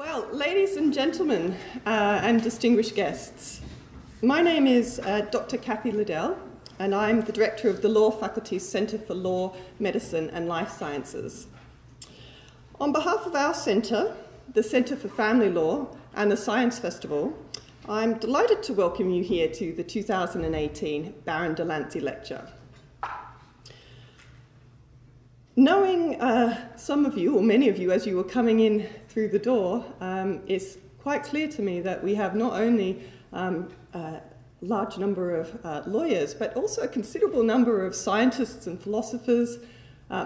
Well, ladies and gentlemen and distinguished guests, my name is Dr. Kathy Liddell, and I'm the Director of the Law Faculty's Centre for Law, Medicine and Life Sciences. On behalf of our centre, the Centre for Family Law and the Science Festival, I'm delighted to welcome you here to the 2018 Baron de Lancey Lecture. Knowing some of you, or many of you, as you were coming in through the door, it's quite clear to me that we have not only a large number of lawyers, but also a considerable number of scientists and philosophers,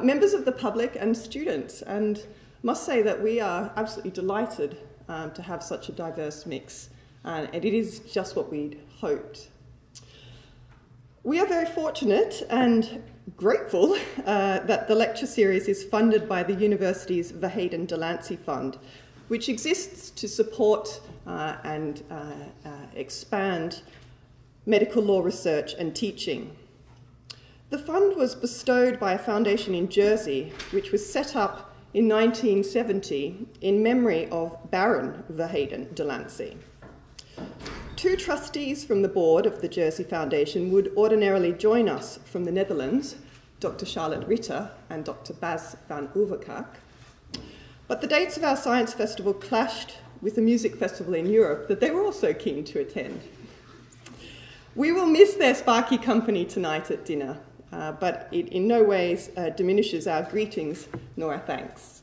members of the public and students, and must say that we are absolutely delighted to have such a diverse mix, and it is just what we'd hoped. We are very fortunate and grateful that the lecture series is funded by the university's Ver Heyden de Lancey Fund, which exists to support and expand medical law research and teaching. The fund was bestowed by a foundation in Jersey, which was set up in 1970 in memory of Baron Ver Heyden de Lancey. Two trustees from the board of the Jersey Foundation would ordinarily join us from the Netherlands, Dr. Charlotte Ritter and Dr. Bas van Oeverkark, but the dates of our science festival clashed with a music festival in Europe that they were also keen to attend. We will miss their sparky company tonight at dinner, but it in no ways diminishes our greetings nor our thanks.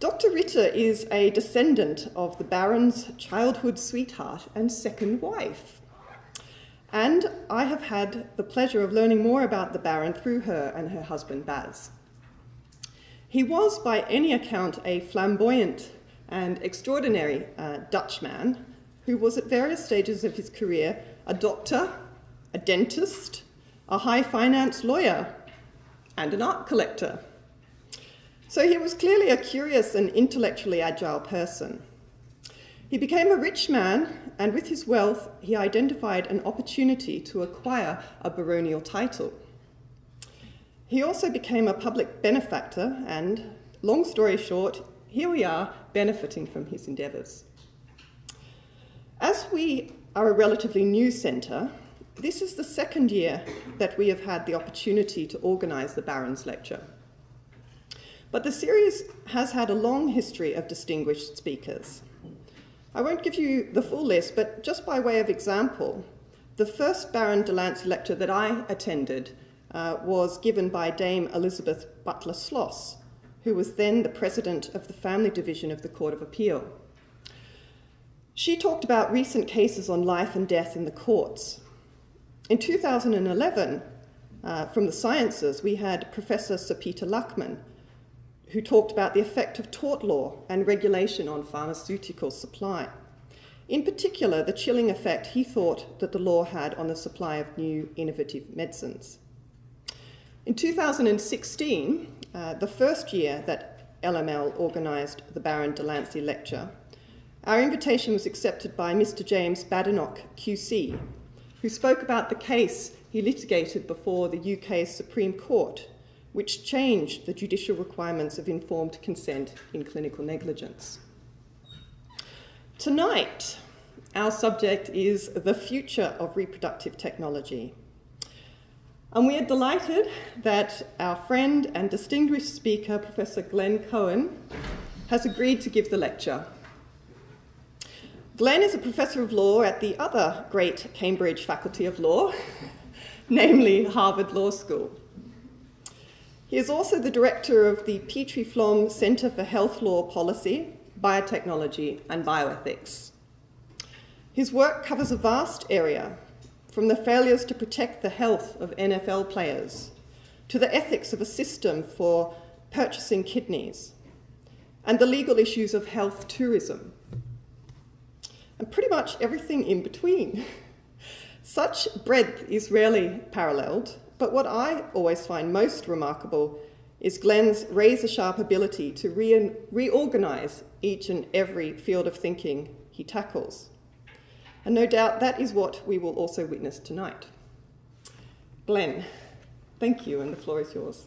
Dr. Ritter is a descendant of the Baron's childhood sweetheart and second wife. And I have had the pleasure of learning more about the Baron through her and her husband, Baz. He was, by any account, a flamboyant and extraordinary Dutchman who was at various stages of his career a doctor, a dentist, a high finance lawyer, and an art collector. So he was clearly a curious and intellectually agile person. He became a rich man, and with his wealth, he identified an opportunity to acquire a baronial title. He also became a public benefactor, and long story short, here we are benefiting from his endeavours. As we are a relatively new centre, this is the second year that we have had the opportunity to organise the Baron's Lecture. But the series has had a long history of distinguished speakers. I won't give you the full list, but just by way of example, the first Baron de Lancey lecture that I attended was given by Dame Elizabeth Butler-Sloss, who was then the president of the Family Division of the Court of Appeal. She talked about recent cases on life and death in the courts. In 2011, from the sciences, we had Professor Sir Peter Luckman, who talked about the effect of tort law and regulation on pharmaceutical supply. In particular, the chilling effect he thought that the law had on the supply of new innovative medicines. In 2016, the first year that LML organised the Baron de Lancey Lecture, our invitation was accepted by Mr. James Badenoch, QC, who spoke about the case he litigated before the UK's Supreme Court, which changed the judicial requirements of informed consent in clinical negligence. Tonight, our subject is the future of reproductive technology. And we are delighted that our friend and distinguished speaker, Professor Glenn Cohen, has agreed to give the lecture. Glenn is a professor of law at the other great Cambridge Faculty of Law, namely Harvard Law School. He is also the director of the Petrie-Flom Center for Health Law Policy, Biotechnology and Bioethics. His work covers a vast area, from the failures to protect the health of NFL players, to the ethics of a system for purchasing kidneys, and the legal issues of health tourism, and pretty much everything in between. Such breadth is rarely paralleled, but what I always find most remarkable is Glenn's razor-sharp ability to reorganise each and every field of thinking he tackles. And no doubt that is what we will also witness tonight. Glenn, thank you, and the floor is yours.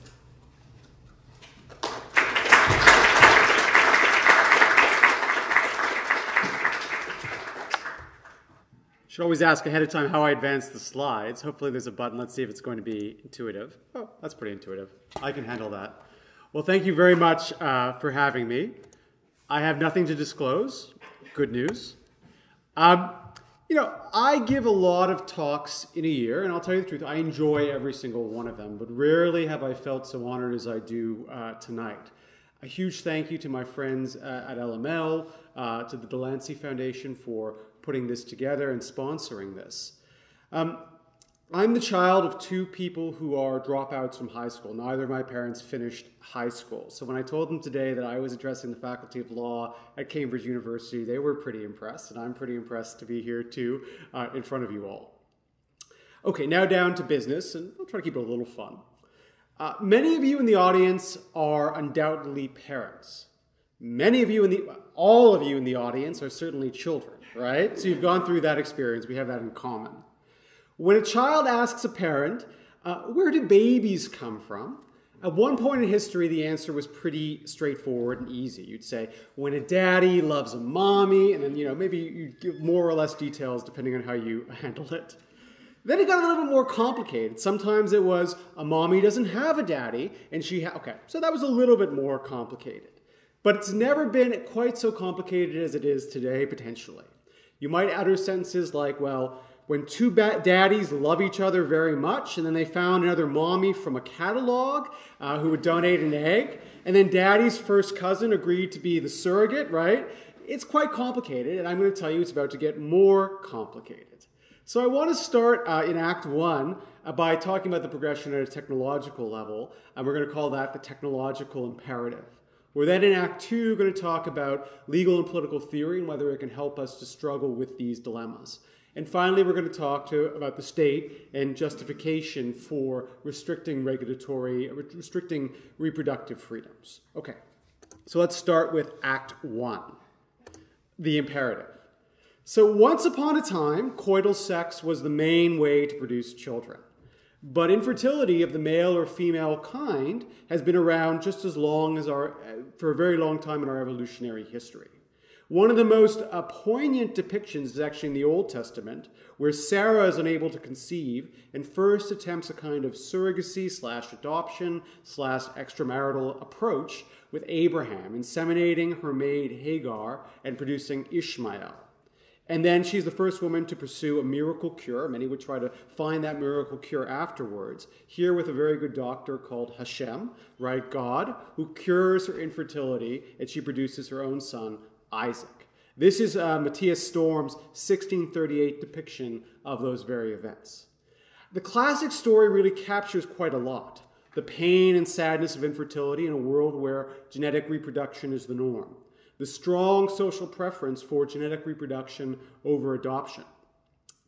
Should always ask ahead of time how I advance the slides. Hopefully there's a button. Let's see if it's going to be intuitive. Oh, that's pretty intuitive. I can handle that. Well, thank you very much for having me. I have nothing to disclose. Good news. You know, I give a lot of talks in a year, and I'll tell you the truth, I enjoy every single one of them, but rarely have I felt so honored as I do tonight. A huge thank you to my friends at LML, to the De Lancey Foundation for putting this together and sponsoring this. I'm the child of two people who are dropouts from high school. Neither of my parents finished high school. So when I told them today that I was addressing the Faculty of Law at Cambridge University, they were pretty impressed, and I'm pretty impressed to be here too, in front of you all. Okay, now down to business, and I'll try to keep it a little fun. Many of you in the audience are undoubtedly parents. Many of you in the, all of you in the audience are certainly children, right? So you've gone through that experience. We have that in common. When a child asks a parent, where do babies come from? At one point in history, the answer was pretty straightforward and easy. You'd say, when a daddy loves a mommy, and then, you know, maybe you give more or less details depending on how you handle it. Then it got a little bit more complicated. Sometimes it was, a mommy doesn't have a daddy, and she ha okay, so that was a little bit more complicated. But it's never been quite so complicated as it is today, potentially. You might utter sentences like, well, when two daddies love each other very much, and then they found another mommy from a catalog who would donate an egg, and then daddy's first cousin agreed to be the surrogate, right? It's quite complicated, and I'm going to tell you it's about to get more complicated. So I want to start in Act 1 by talking about the progression at a technological level, and we're going to call that the technological imperative. We're then in Act 2 going to talk about legal and political theory and whether it can help us to struggle with these dilemmas. And finally, we're going to talk about the state and justification for restricting reproductive freedoms. Okay, so let's start with Act 1, the imperative. So once upon a time, coital sex was the main way to produce children. But infertility of the male or female kind has been around just as long as for a very long time in our evolutionary history. One of the most poignant depictions is actually in the Old Testament, where Sarah is unable to conceive and first attempts a kind of surrogacy / adoption / extramarital approach with Abraham, inseminating her maid Hagar and producing Ishmael. And then she's the first woman to pursue a miracle cure. Many would try to find that miracle cure afterwards. Here with a very good doctor called Hashem, right, God, who cures her infertility, and she produces her own son, Isaac. This is Matthias Storm's 1638 depiction of those very events. The classic story really captures quite a lot. The pain and sadness of infertility in a world where genetic reproduction is the norm. The strong social preference for genetic reproduction over adoption,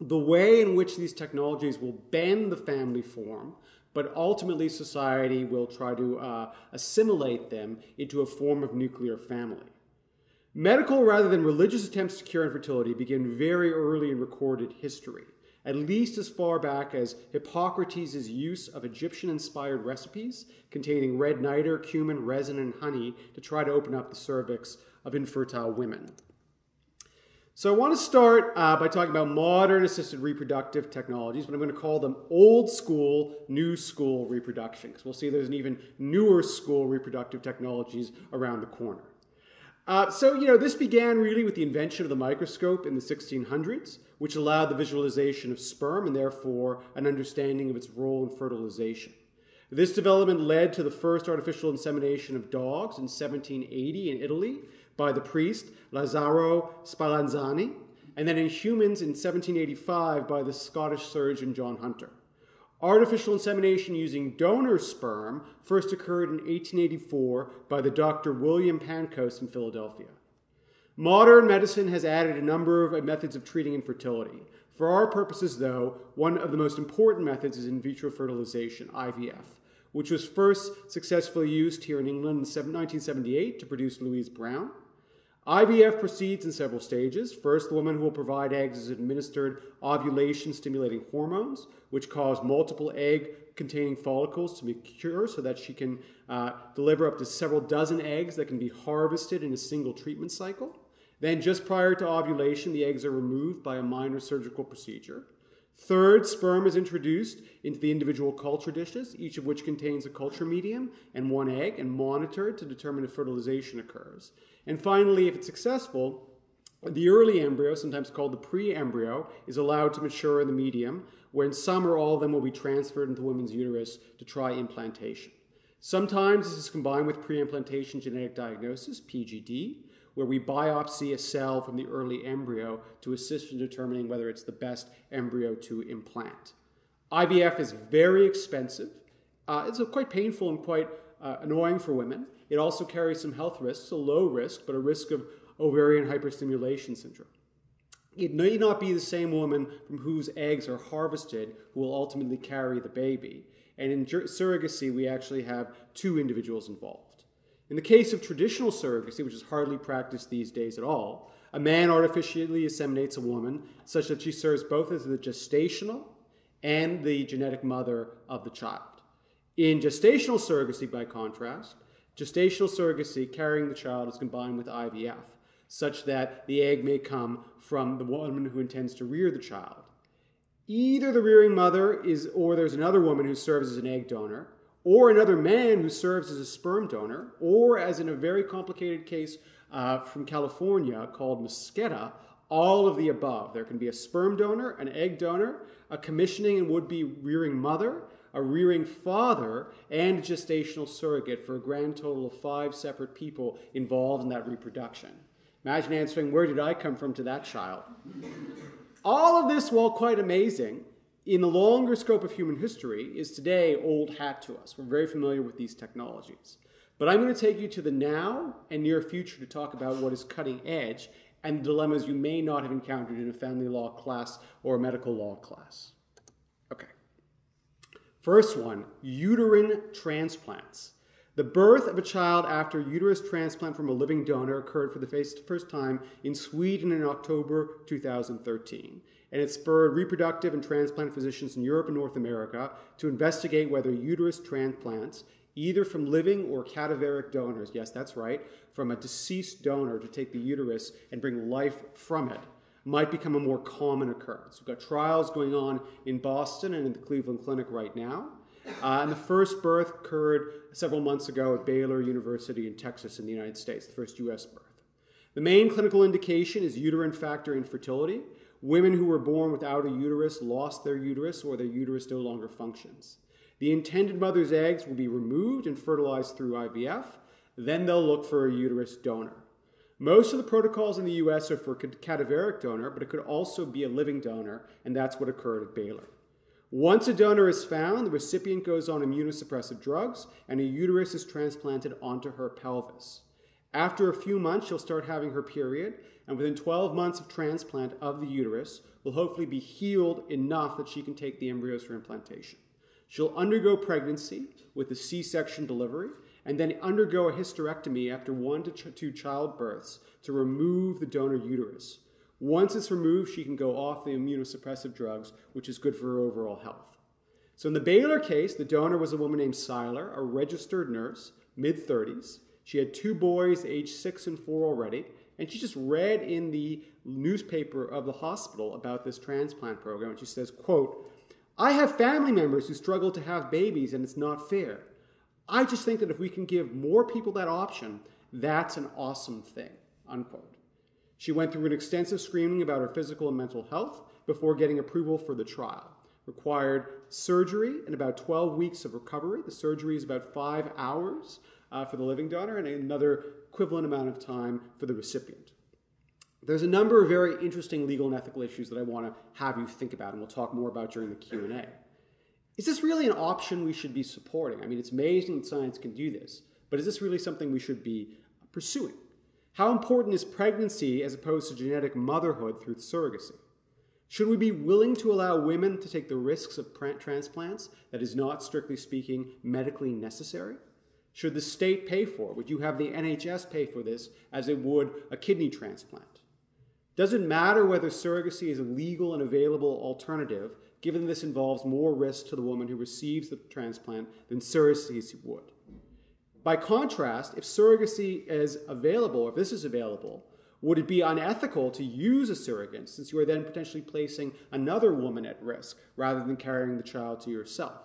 the way in which these technologies will bend the family form, but ultimately society will try to assimilate them into a form of nuclear family. Medical rather than religious attempts to cure infertility begin very early in recorded history, at least as far back as Hippocrates' use of Egyptian-inspired recipes containing red niter, cumin, resin, and honey to try to open up the cervix of infertile women. So I want to start by talking about modern assisted reproductive technologies, but I'm going to call them old school, new school reproduction, because we'll see there's an even newer school reproductive technologies around the corner. So, you know, this began really with the invention of the microscope in the 1600s, which allowed the visualization of sperm and therefore an understanding of its role in fertilization. This development led to the first artificial insemination of dogs in 1780 in Italy by the priest Lazzaro Spallanzani, and then in humans in 1785 by the Scottish surgeon John Hunter. Artificial insemination using donor sperm first occurred in 1884 by the Dr. William Pankos in Philadelphia. Modern medicine has added a number of methods of treating infertility. For our purposes, though, one of the most important methods is in vitro fertilization, IVF, which was first successfully used here in England in 1978 to produce Louise Brown. IVF proceeds in several stages. First, the woman who will provide eggs is administered ovulation-stimulating hormones, which cause multiple egg-containing follicles to mature so that she can deliver up to several dozen eggs that can be harvested in a single treatment cycle. Then just prior to ovulation, the eggs are removed by a minor surgical procedure. Third, sperm is introduced into the individual culture dishes, each of which contains a culture medium and one egg, and monitored to determine if fertilization occurs. And finally, if it's successful, the early embryo, sometimes called the pre-embryo, is allowed to mature in the medium, when some or all of them will be transferred into the woman's uterus to try implantation. Sometimes this is combined with pre-implantation genetic diagnosis, PGD, where we biopsy a cell from the early embryo to assist in determining whether it's the best embryo to implant. IVF is very expensive. It's quite painful and quite annoying for women. It also carries some health risks, a low risk, but a risk of ovarian hyperstimulation syndrome. It may not be the same woman from whose eggs are harvested who will ultimately carry the baby. And in surrogacy, we actually have two individuals involved. In the case of traditional surrogacy, which is hardly practiced these days at all, a man artificially inseminates a woman such that she serves both as the gestational and the genetic mother of the child. In gestational surrogacy, by contrast, gestational surrogacy carrying the child is combined with IVF, such that the egg may come from the woman who intends to rear the child. Either the rearing mother is, or there's another woman who serves as an egg donor, or another man who serves as a sperm donor, or, as in a very complicated case from California called Mosqueta, all of the above. There can be a sperm donor, an egg donor, a commissioning and would-be rearing mother, a rearing father, and a gestational surrogate, for a grand total of 5 separate people involved in that reproduction. Imagine answering, where did I come from, to that child? All of this, while quite amazing, in the longer scope of human history, is today old hat to us. We're very familiar with these technologies. But I'm going to take you to the now and near future to talk about what is cutting edge and the dilemmas you may not have encountered in a family law class or a medical law class. Okay. First one, uterine transplants. The birth of a child after uterus transplant from a living donor occurred for the first time in Sweden in October 2013, and it spurred reproductive and transplant physicians in Europe and North America to investigate whether uterus transplants, either from living or cadaveric donors, yes, that's right, from a deceased donor to take the uterus and bring life from it, might become a more common occurrence. We've got trials going on in Boston and in the Cleveland Clinic right now. And the first birth occurred several months ago at Baylor University in Texas in the United States, the first U.S. birth. The main clinical indication is uterine factor infertility. Women who were born without a uterus lost their uterus, or their uterus no longer functions. The intended mother's eggs will be removed and fertilized through IVF. Then they'll look for a uterus donor. Most of the protocols in the U.S. are for cadaveric donor, but it could also be a living donor, and that's what occurred at Baylor. Once a donor is found, the recipient goes on immunosuppressive drugs, and a uterus is transplanted onto her pelvis. After a few months, she'll start having her period, and within 12 months of transplant of the uterus, will hopefully be healed enough that she can take the embryos for implantation. She'll undergo pregnancy with a C-section delivery, and then undergo a hysterectomy after 1 to 2 childbirths to remove the donor uterus. Once it's removed, she can go off the immunosuppressive drugs, which is good for her overall health. So in the Baylor case, the donor was a woman named Siler, a registered nurse, mid-30s. She had 2 boys, aged 6 and 4 already, and she just read in the newspaper of the hospital about this transplant program, and she says, quote, "I have family members who struggle to have babies, and it's not fair. I just think that if we can give more people that option, that's an awesome thing," unquote. She went through an extensive screening about her physical and mental health before getting approval for the trial. Required surgery and about 12 weeks of recovery. The surgery is about 5 hours for the living donor and another equivalent amount of time for the recipient. There's a number of very interesting legal and ethical issues that I want to have you think about, and we'll talk more about during the Q&A. Is this really an option we should be supporting? I mean, it's amazing that science can do this, but is this really something we should be pursuing? How important is pregnancy as opposed to genetic motherhood through surrogacy? Should we be willing to allow women to take the risks of transplants that is not, strictly speaking, medically necessary? Should the state pay for it? Would you have the NHS pay for this as it would a kidney transplant? Does it matter whether surrogacy is a legal and available alternative, given this involves more risk to the woman who receives the transplant than surrogacy would? By contrast, if surrogacy is available, if this is available, Would it be unethical to use a surrogate, since you are then potentially placing another woman at risk rather than carrying the child to yourself?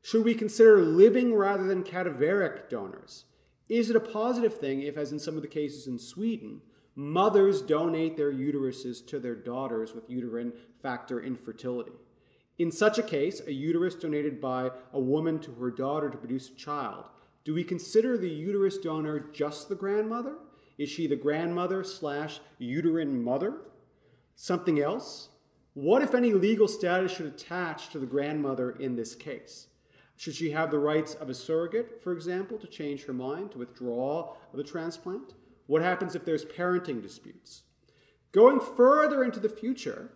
Should we consider living rather than cadaveric donors? Is it a positive thing if, as in some of the cases in Sweden, mothers donate their uteruses to their daughters with uterine factor infertility? In such a case, a uterus donated by a woman to her daughter to produce a child, do we consider the uterus donor just the grandmother? Is she the grandmother / uterine mother? Something else? What, if any, legal status should attach to the grandmother in this case? Should she have the rights of a surrogate, for example, to change her mind, to withdraw the transplant? What happens if there's parenting disputes? Going further into the future,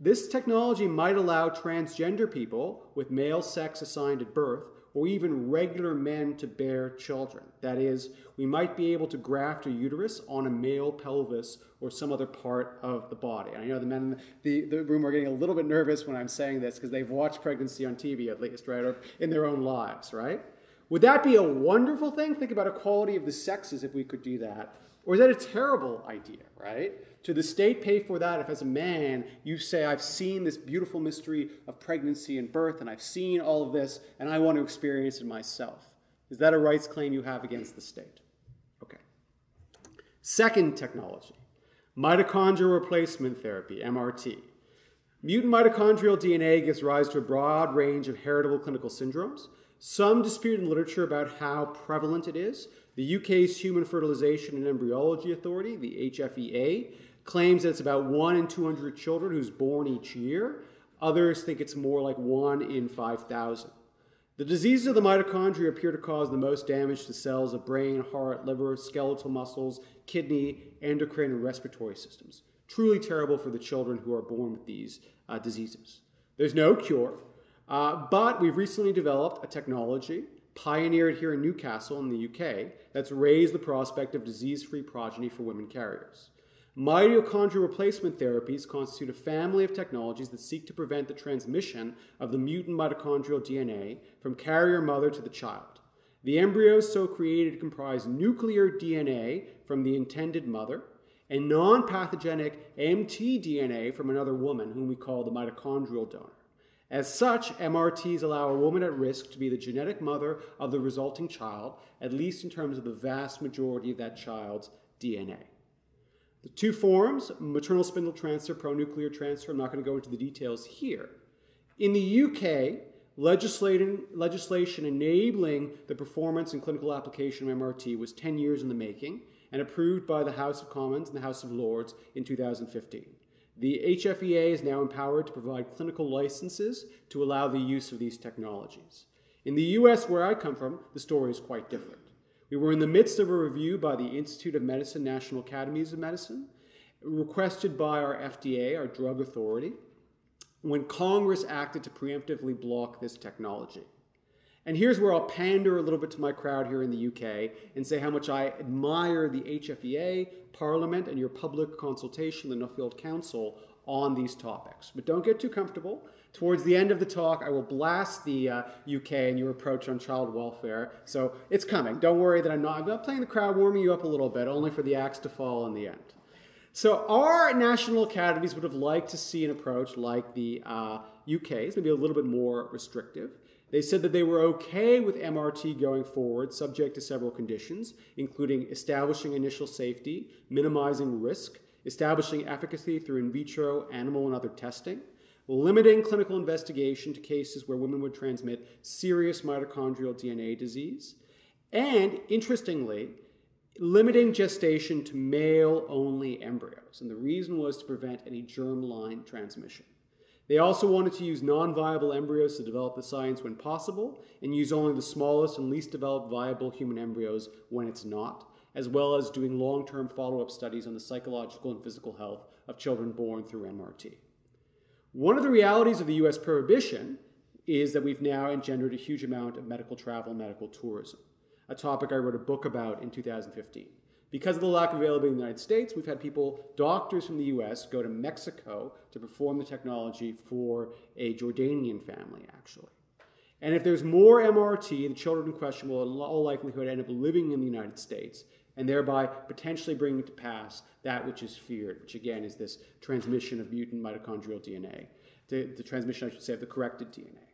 this technology might allow transgender people with male sex assigned at birth, or even regular men, to bear children. That is, we might be able to graft a uterus on a male pelvis or some other part of the body. And I know the men in the room are getting a little bit nervous when I'm saying this, because they've watched pregnancy on TV at least, right, or in their own lives, right? Would that be a wonderful thing? Think about equality of the sexes if we could do that. Or is that a terrible idea, right? To the state pay for that if, as a man, you say, I've seen this beautiful mystery of pregnancy and birth, and I've seen all of this, and I want to experience it myself. Is that a rights claim you have against the state? Okay. Second technology, mitochondrial replacement therapy, MRT. Mutant mitochondrial DNA gives rise to a broad range of heritable clinical syndromes. Some dispute in literature about how prevalent it is. The UK's Human Fertilization and Embryology Authority, the HFEA, claims that it's about 1 in 200 children who's born each year. Others think it's more like 1 in 5,000. The diseases of the mitochondria appear to cause the most damage to cells of brain, heart, liver, skeletal muscles, kidney, endocrine, and respiratory systems. Truly terrible for the children who are born with these diseases. There's no cure. But we've recently developed a technology, pioneered here in Newcastle in the UK, that's raised the prospect of disease-free progeny for women carriers. Mitochondrial replacement therapies constitute a family of technologies that seek to prevent the transmission of the mutant mitochondrial DNA from carrier mother to the child. The embryos so created comprise nuclear DNA from the intended mother and non-pathogenic mtDNA from another woman, whom we call the mitochondrial donor. As such, MRTs allow a woman at risk to be the genetic mother of the resulting child, at least in terms of the vast majority of that child's DNA. The two forms, maternal spindle transfer, pronuclear transfer, I'm not going to go into the details here. In the UK, legislation enabling the performance and clinical application of MRT was 10 years in the making and approved by the House of Commons and the House of Lords in 2015. The HFEA is now empowered to provide clinical licenses to allow the use of these technologies. In the US, where I come from, the story is quite different. We were in the midst of a review by the Institute of Medicine, National Academies of Medicine, requested by our FDA, our drug authority, when Congress acted to preemptively block this technology. And here's where I'll pander a little bit to my crowd here in the UK and say how much I admire the HFEA, Parliament, and your public consultation, the Nuffield Council, on these topics. But don't get too comfortable. Towards the end of the talk, I will blast the UK and your approach on child welfare. So it's coming. Don't worry that I'm not playing the crowd, warming you up a little bit, only for the axe to fall in the end. So our national academies would have liked to see an approach like the UK's, maybe a little bit more restrictive. They said that they were okay with MRT going forward, subject to several conditions, including establishing initial safety, minimizing risk, establishing efficacy through in vitro, animal, and other testing, limiting clinical investigation to cases where women would transmit serious mitochondrial DNA disease, and, interestingly, limiting gestation to male-only embryos. And the reason was to prevent any germline transmission. They also wanted to use non-viable embryos to develop the science when possible, and use only the smallest and least developed viable human embryos when it's not, as well as doing long-term follow-up studies on the psychological and physical health of children born through MRT. One of the realities of the U.S. prohibition is that we've now engendered a huge amount of medical travel and medical tourism, a topic I wrote a book about in 2015. Because of the lack of availability in the United States, we've had people, doctors from the US, go to Mexico to perform the technology for a Jordanian family, actually. And if there's more MRT, the children in question will in all likelihood end up living in the United States, and thereby potentially bringing to pass that which is feared, which again is this transmission of mutant mitochondrial DNA, the transmission, I should say, of the corrected DNA.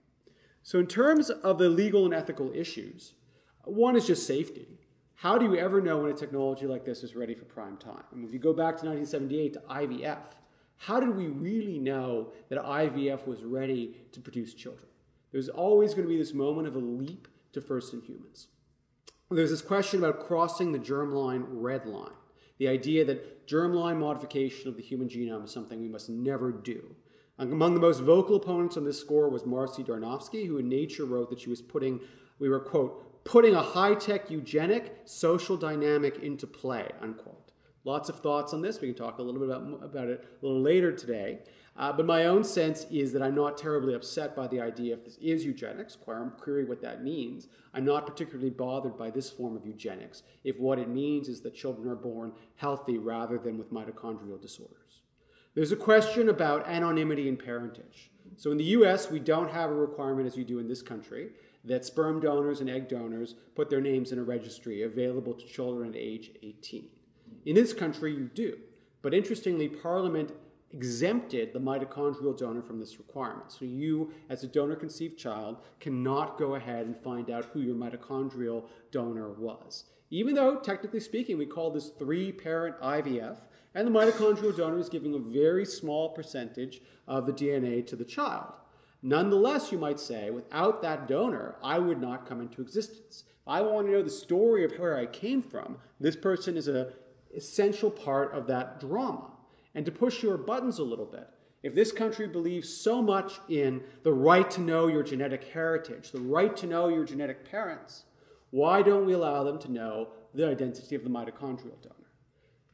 So in terms of the legal and ethical issues, one is just safety. How do you ever know when a technology like this is ready for prime time? I mean, if you go back to 1978 to IVF, how did we really know that IVF was ready to produce children? There's always going to be this moment of a leap to first in humans. There's this question about crossing the germline red line, the idea that germline modification of the human genome is something we must never do. Among the most vocal opponents on this score was Marcy Darnofsky, who in Nature wrote that she was putting a high-tech eugenic social dynamic into play, unquote. Lots of thoughts on this. We can talk a little bit about it a little later today. But my own sense is that I'm not terribly upset by the idea if this is eugenics, query what that means. I'm not particularly bothered by this form of eugenics if what it means is that children are born healthy rather than with mitochondrial disorders. There's a question about anonymity and parentage. So in the US, we don't have a requirement, as you do in this country, that sperm donors and egg donors put their names in a registry available to children at age 18. In this country, you do. But interestingly, Parliament exempted the mitochondrial donor from this requirement. So you, as a donor-conceived child, cannot go ahead and find out who your mitochondrial donor was. Even though, technically speaking, we call this three-parent IVF, and the mitochondrial donor is giving a very small percentage of the DNA to the child. Nonetheless, you might say, without that donor, I would not come into existence. If I want to know the story of where I came from, this person is an essential part of that drama. And to push your buttons a little bit, if this country believes so much in the right to know your genetic heritage, the right to know your genetic parents, why don't we allow them to know the identity of the mitochondrial donor?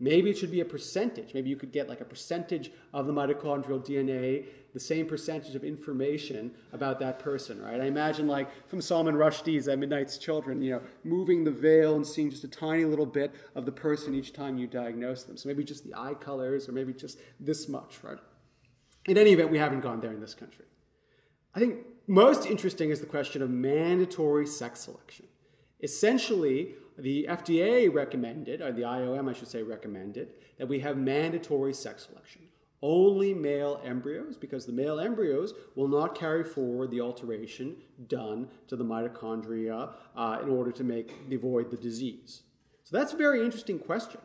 Maybe it should be a percentage. Maybe you could get like a percentage of the mitochondrial DNA, the same percentage of information about that person, right? I imagine like from Salman Rushdie's Midnight's Children, you know, moving the veil and seeing just a tiny little bit of the person each time you diagnose them. So maybe just the eye colors or maybe just this much, right? In any event, we haven't gone there in this country. I think most interesting is the question of mandatory sex selection. Essentially, the FDA recommended, or the IOM, I should say, recommended that we have mandatory sex selection. Only male embryos, because the male embryos will not carry forward the alteration done to the mitochondria in order to avoid the disease. So that's a very interesting question.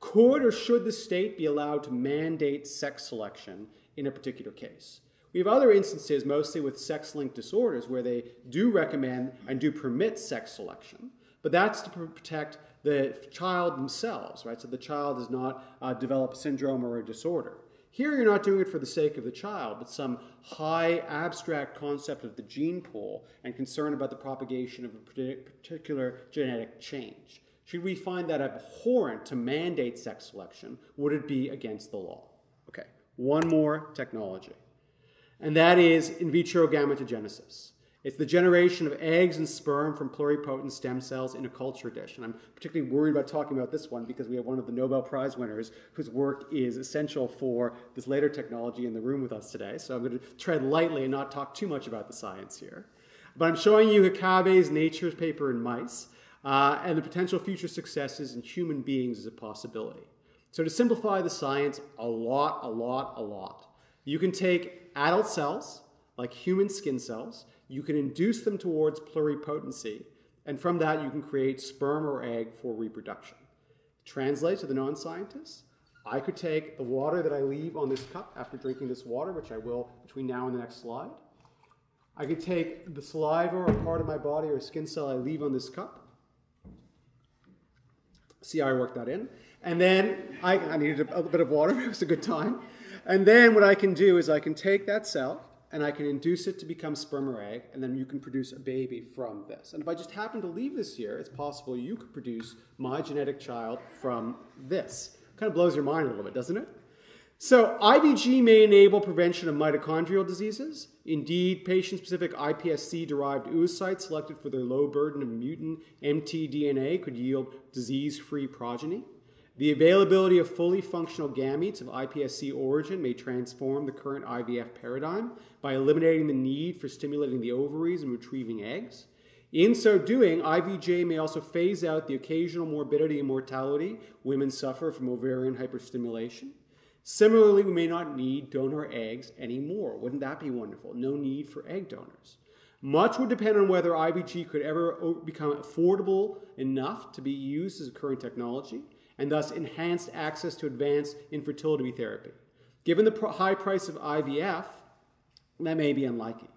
Could or should the state be allowed to mandate sex selection in a particular case? We have other instances, mostly with sex-linked disorders, where they do recommend and do permit sex selection. But that's to protect the child themselves, right? So the child does not develop a syndrome or a disorder. Here you're not doing it for the sake of the child, but some high abstract concept of the gene pool and concern about the propagation of a particular genetic change. Should we find that abhorrent to mandate sex selection? Would it be against the law? Okay, one more technology. And that is in vitro gametogenesis. It's the generation of eggs and sperm from pluripotent stem cells in a culture dish. And I'm particularly worried about talking about this one because we have one of the Nobel Prize winners whose work is essential for this later technology in the room with us today. So I'm going to tread lightly and not talk too much about the science here. But I'm showing you Hakabe's Nature's paper in mice and the potential future successes in human beings as a possibility. So to simplify the science a lot, you can take adult cells, like human skin cells. You can induce them towards pluripotency, and from that you can create sperm or egg for reproduction. Translate to the non-scientists, I could take the water that I leave on this cup after drinking this water, which I will between now and the next slide. I could take the saliva or part of my body or skin cell I leave on this cup. See how I worked that in? And then I needed a bit of water, it was a good time. And then what I can do is I can take that cell, and I can induce it to become sperm or egg, and then you can produce a baby from this. And if I just happen to leave this here, it's possible you could produce my genetic child from this. Kind of blows your mind a little bit, doesn't it? So IVG may enable prevention of mitochondrial diseases. Indeed, patient-specific iPSC-derived oocytes selected for their low burden of mutant mtDNA could yield disease-free progeny. The availability of fully functional gametes of iPSC origin may transform the current IVF paradigm by eliminating the need for stimulating the ovaries and retrieving eggs. In so doing, IVG may also phase out the occasional morbidity and mortality women suffer from ovarian hyperstimulation. Similarly, we may not need donor eggs anymore. Wouldn't that be wonderful? No need for egg donors. Much would depend on whether IVG could ever become affordable enough to be used as a current technology, and thus enhanced access to advanced infertility therapy. Given the high price of IVF, that may be unlikely.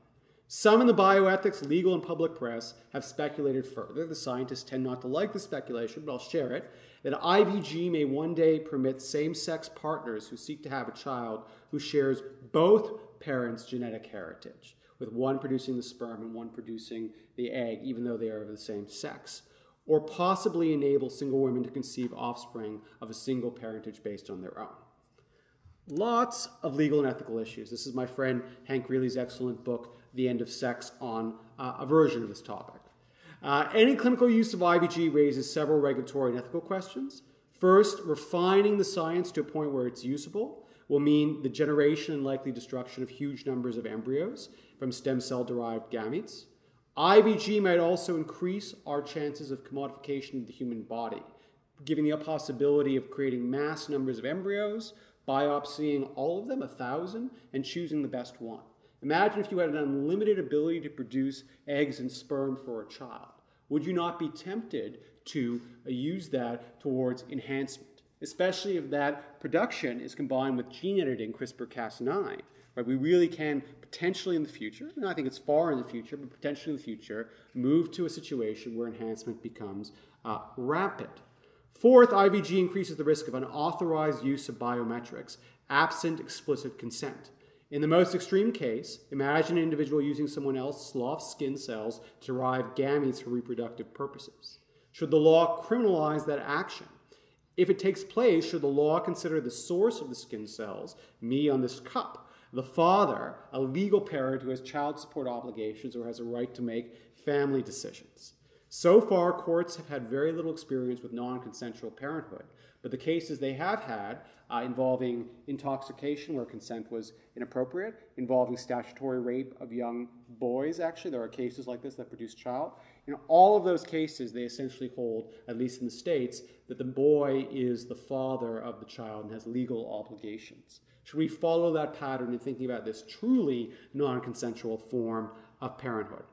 Some in the bioethics, legal, and public press have speculated further. The scientists tend not to like the speculation, but I'll share it, that IVG may one day permit same-sex partners who seek to have a child who shares both parents' genetic heritage, with one producing the sperm and one producing the egg, even though they are of the same sex, or possibly enable single women to conceive offspring of a single parentage based on their own. Lots of legal and ethical issues. This is my friend Hank Greeley's excellent book, The End of Sex, on a version of this topic. Any clinical use of IVG raises several regulatory and ethical questions. First, refining the science to a point where it's usable will mean the generation and likely destruction of huge numbers of embryos from stem cell-derived gametes. IVG might also increase our chances of commodification of the human body, giving the possibility of creating mass numbers of embryos, biopsying all of them, 1,000, and choosing the best one. Imagine if you had an unlimited ability to produce eggs and sperm for a child. Would you not be tempted to use that towards enhancement, especially if that production is combined with gene editing CRISPR-Cas9? Right? We really can potentially in the future, and I think it's far in the future, but potentially in the future, move to a situation where enhancement becomes rapid. Fourth, IVG increases the risk of unauthorized use of biometrics, absent explicit consent. In the most extreme case, imagine an individual using someone else's slough skin cells to derive gametes for reproductive purposes. Should the law criminalize that action? If it takes place, should the law consider the source of the skin cells, me on this cup, the father, a legal parent who has child support obligations or has a right to make family decisions? So far, courts have had very little experience with non-consensual parenthood, but the cases they have had involving intoxication where consent was inappropriate, involving statutory rape of young boys, actually, there are cases like this that produce child. In all of those cases, they essentially hold, at least in the States, that the boy is the father of the child and has legal obligations. Should we follow that pattern in thinking about this truly non-consensual form of parenthood?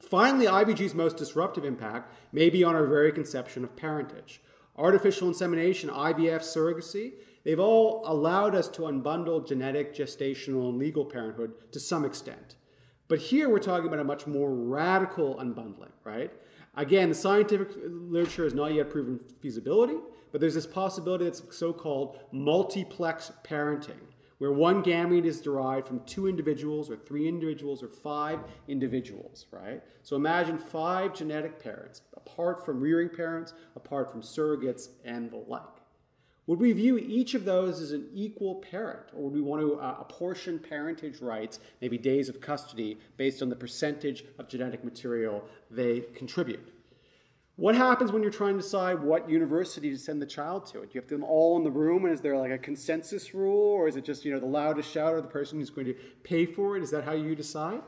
Finally, IVG's most disruptive impact may be on our very conception of parentage. Artificial insemination, IVF, surrogacy, they've all allowed us to unbundle genetic, gestational, and legal parenthood to some extent. But here we're talking about a much more radical unbundling, right? Again, the scientific literature has not yet proven feasibility, but there's this possibility that's so-called multiplex parenting, where one gamete is derived from 2 individuals or 3 individuals or 5 individuals, right? So imagine 5 genetic parents, apart from rearing parents, apart from surrogates and the like. Would we view each of those as an equal parent, or would we want to apportion parentage rights, maybe days of custody, based on the percentage of genetic material they contribute? What happens when you're trying to decide what university to send the child to? Do you have them all in the room, and is there like a consensus rule, or is it just, you know, the loudest shouter, the person who's going to pay for it? Is that how you decide?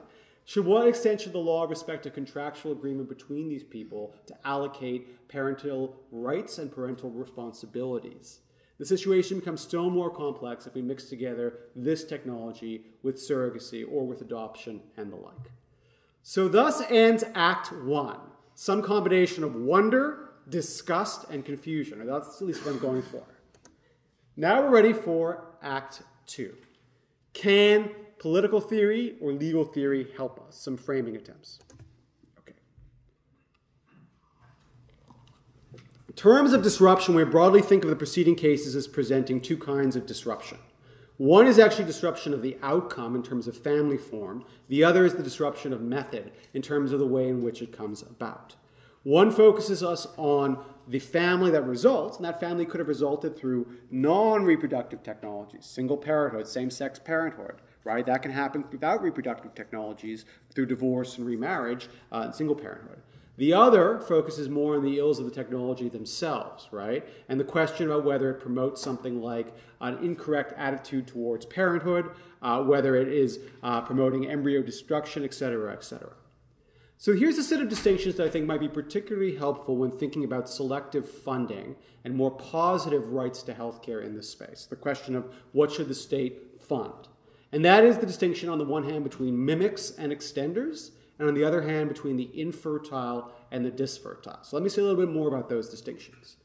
To what extent should the law respect a contractual agreement between these people to allocate parental rights and parental responsibilities? The situation becomes still more complex if we mix together this technology with surrogacy or with adoption and the like. So thus ends Act 1. Some combination of wonder, disgust, and confusion. Or that's at least what I'm going for. Now we're ready for Act 2. Can political theory or legal theory help us? Some framing attempts. Okay. In terms of disruption, we broadly think of the preceding cases as presenting 2 kinds of disruption. One is actually disruption of the outcome in terms of family form. The other is the disruption of method in terms of the way in which it comes about. One focuses us on the family that results, and that family could have resulted through non-reproductive technologies, single parenthood, same-sex parenthood, right? That can happen without reproductive technologies, through divorce and remarriage and single parenthood. The other focuses more on the ills of the technology themselves, right? And the question about whether it promotes something like an incorrect attitude towards parenthood, whether it is promoting embryo destruction, etc., etc. So here's a set of distinctions that I think might be particularly helpful when thinking about selective funding and more positive rights to healthcare in this space, the question of what should the state fund. And that is the distinction on the one hand between mimics and extenders, and on the other hand between the infertile and the disfertile. So let me say a little bit more about those distinctions.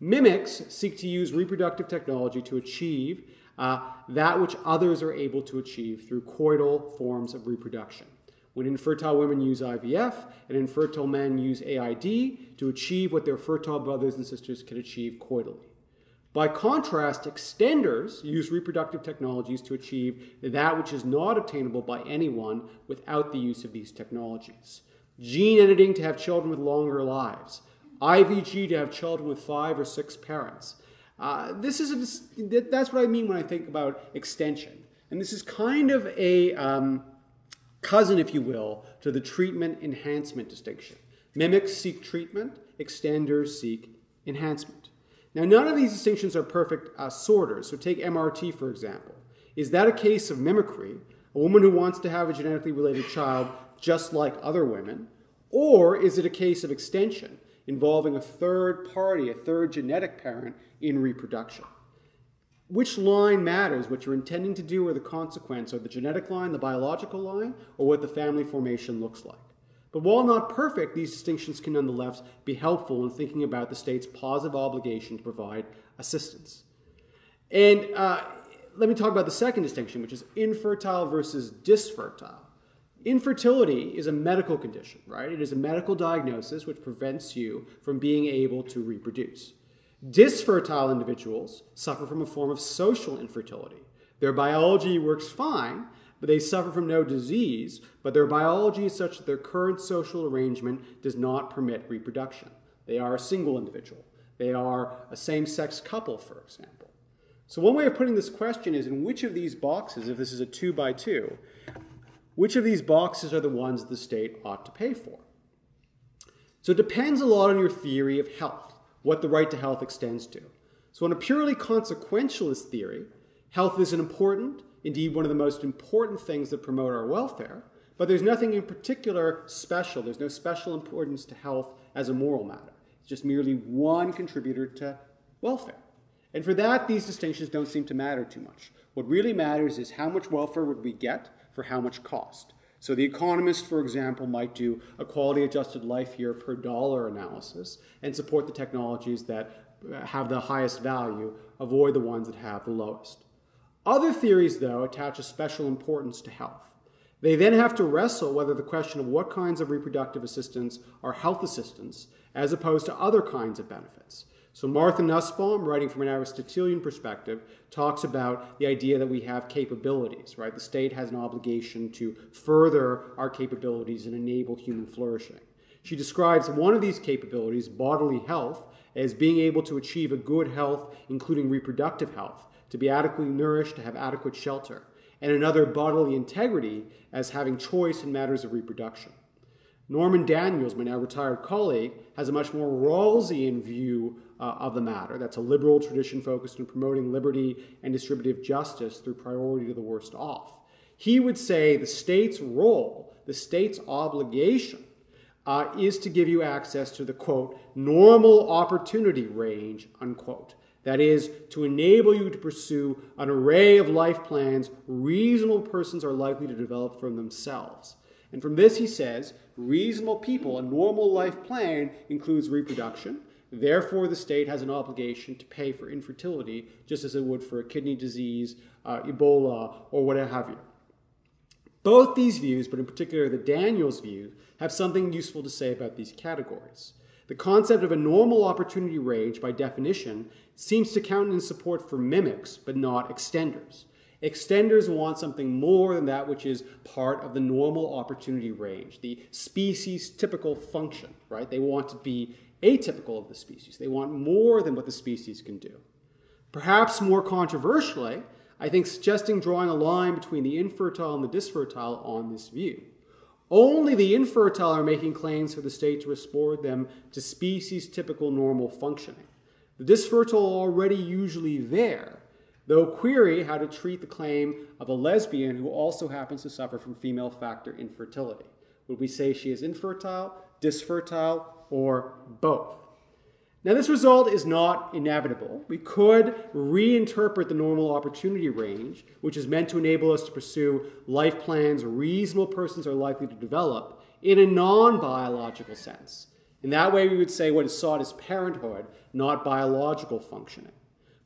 Mimics seek to use reproductive technology to achieve that which others are able to achieve through coital forms of reproduction. When infertile women use IVF and infertile men use AID to achieve what their fertile brothers and sisters can achieve coitally. By contrast, extenders use reproductive technologies to achieve that which is not obtainable by anyone without the use of these technologies. Gene editing to have children with longer lives. IVG to have children with 5 or 6 parents. That's what I mean when I think about extension. And this is kind of a cousin, if you will, to the treatment enhancement distinction. Mimics seek treatment, extenders seek enhancement. Now, none of these distinctions are perfect sorters, so take MRT, for example. Is that a case of mimicry, a woman who wants to have a genetically related child just like other women, or is it a case of extension involving a third party, a third genetic parent in reproduction? Which line matters, what you're intending to do or the consequence, or the genetic line, the biological line, or what the family formation looks like. But while not perfect, these distinctions can nonetheless be helpful in thinking about the state's positive obligation to provide assistance. And let me talk about the second distinction, which is infertile versus disfertile. Infertility is a medical condition, right? It is a medical diagnosis which prevents you from being able to reproduce. Disfertile individuals suffer from a form of social infertility. Their biology works fine, but they suffer from no disease, but their biology is such that their current social arrangement does not permit reproduction. They are a single individual. They are a same-sex couple, for example. So one way of putting this question is, in which of these boxes, if this is a 2x2, which of these boxes are the ones the state ought to pay for? So it depends a lot on your theory of health, what the right to health extends to. So on a purely consequentialist theory, health is an important, indeed one of the most important things that promote our welfare, but there's nothing in particular special. There's no special importance to health as a moral matter. It's just merely one contributor to welfare. And for that, these distinctions don't seem to matter too much. What really matters is how much welfare would we get for how much cost. So the economist, for example, might do a quality-adjusted life year per dollar analysis and support the technologies that have the highest value, avoid the ones that have the lowest. Other theories, though, attach a special importance to health. They then have to wrestle whether the question of what kinds of reproductive assistance are health assistance as opposed to other kinds of benefits. So Martha Nussbaum, writing from an Aristotelian perspective, talks about the idea that we have capabilities, right? The state has an obligation to further our capabilities and enable human flourishing. She describes one of these capabilities, bodily health, as being able to achieve a good health, including reproductive health, to be adequately nourished, to have adequate shelter, and another, bodily integrity, as having choice in matters of reproduction. Norman Daniels, my now retired colleague, has a much more Rawlsian view of the matter. That's a liberal tradition focused on promoting liberty and distributive justice through priority to the worst off. He would say the state's role, the state's obligation, is to give you access to the, quote, normal opportunity range, unquote. That is, to enable you to pursue an array of life plans reasonable persons are likely to develop for themselves. And from this, he says, reasonable people, a normal life plan includes reproduction. Therefore, the state has an obligation to pay for infertility, just as it would for a kidney disease, Ebola, or what have you. Both these views, but in particular the Daniels view, have something useful to say about these categories. The concept of a normal opportunity range, by definition, seems to countenance support for mimics, but not extenders. Extenders want something more than that which is part of the normal opportunity range, the species-typical function, right? They want to be atypical of the species. They want more than what the species can do. Perhaps more controversially, I think suggesting drawing a line between the infertile and the disfertile on this view. Only the infertile are making claims for the state to restore them to species-typical normal functioning. The disfertile are already usually there, though query how to treat the claim of a lesbian who also happens to suffer from female factor infertility. Would we say she is infertile, disfertile, or both? Now, this result is not inevitable. We could reinterpret the normal opportunity range, which is meant to enable us to pursue life plans reasonable persons are likely to develop, in a non-biological sense. In that way, we would say what is sought is parenthood, not biological functioning.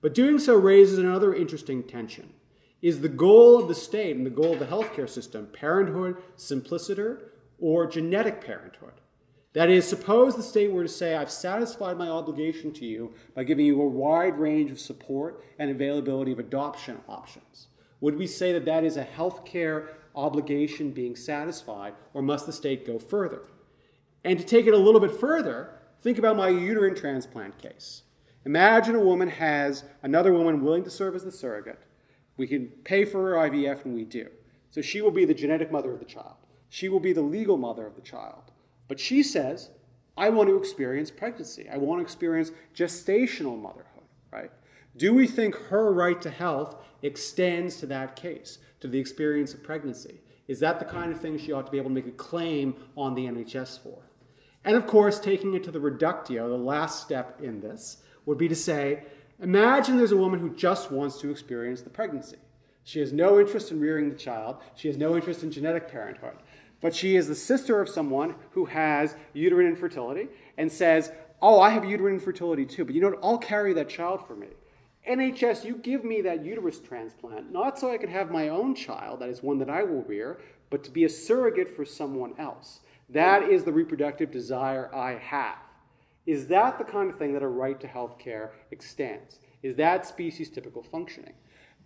But doing so raises another interesting tension. Is the goal of the state and the goal of the healthcare system parenthood simpliciter or genetic parenthood? That is, suppose the state were to say, I've satisfied my obligation to you by giving you a wide range of support and availability of adoption options. Would we say that that is a healthcare obligation being satisfied, or must the state go further? And to take it a little bit further, think about my uterine transplant case. Imagine a woman has another woman willing to serve as the surrogate. We can pay for her IVF, and we do. So she will be the genetic mother of the child. She will be the legal mother of the child. But she says, I want to experience pregnancy. I want to experience gestational motherhood, right? Do we think her right to health extends to that case, to the experience of pregnancy? Is that the kind of thing she ought to be able to make a claim on the NHS for? And of course, taking it to the reductio, the last step in this, would be to say, imagine there's a woman who just wants to experience the pregnancy. She has no interest in rearing the child. She has no interest in genetic parenthood. But she is the sister of someone who has uterine infertility and says, oh, I have uterine infertility too, but you know what, I'll carry that child for me. NHS, you give me that uterus transplant, not so I can have my own child, that is one that I will rear, but to be a surrogate for someone else. That is the reproductive desire I have. Is that the kind of thing that a right to health care extends? Is that species typical functioning?